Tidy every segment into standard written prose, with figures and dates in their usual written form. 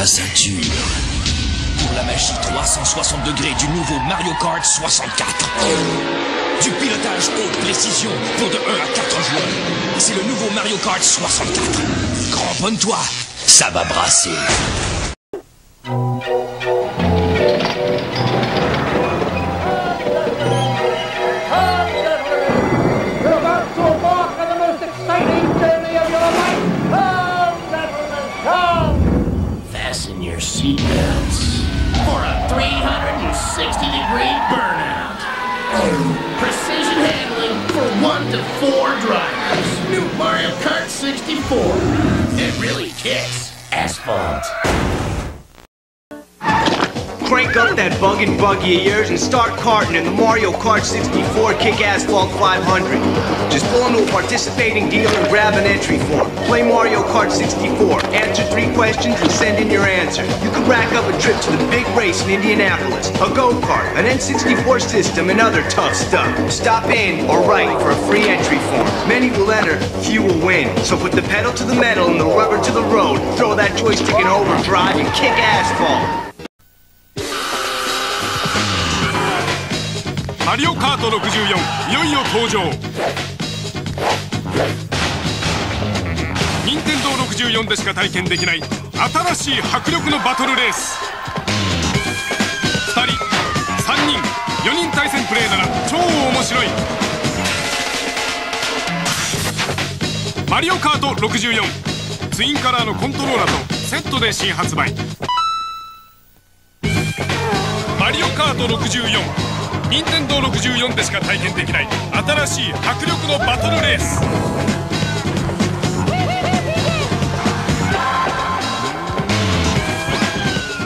ta ceinture pour la magie 360 degrés du nouveau Mario Kart 64. Du pilotage haute précision pour de 1 à 4 joueurs. C'est le nouveau Mario Kart 64. Cramponne-toi, ça va brasser. Seatbelts for a 360-degree burnout. Precision handling for 1 to 4 drivers. New Mario Kart 64. It really kicks asphalt. Crank up that buggin' buggy of yours and start karting in the Mario Kart 64 Kick Asphalt 500. Just pull into a participating dealer and grab an entry form. Play Mario Kart 64, answer 3 questions and send in your answer. You could rack up a trip to the big race in Indianapolis, a go-kart, an N64 system, and other tough stuff. Stop in or write for a free entry form. Many will enter, few will win. So put the pedal to the metal and the rubber to the road, throw that joystick in overdrive and kick asphalt. マリオカート64、いよいよ登場。Nintendo 64でしか体験できない新しい迫力のバトルレース。2人、3人、4人対戦プレイなら超面白い。マリオカート64、ツインカラーのコントローラーとセットで新発売。マリオカート64。 任天堂64でしか体験できない新しい迫力のバトルレース。2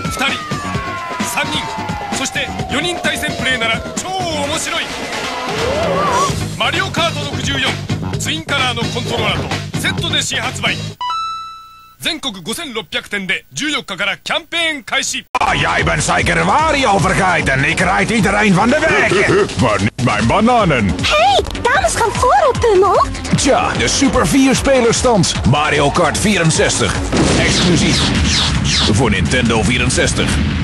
人、3人、そして4人対戦プレイなら超面白い。マリオカート64、ツインカラーのコントローラーとセットで新発売。全国5600 店で14日からキャンペーン開始。 Jij bent zeker Wario vergeten. Ik rijd iedereen van de weg. Maar niet mijn bananen. Hey, dames gaan voor op Pummel. Tja, de Super 4 spelerstand. Mario Kart 64. Exclusief. Voor Nintendo 64.